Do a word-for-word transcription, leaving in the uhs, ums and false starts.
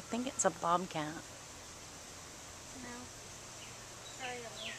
I think it's a bobcat. No. Sorry,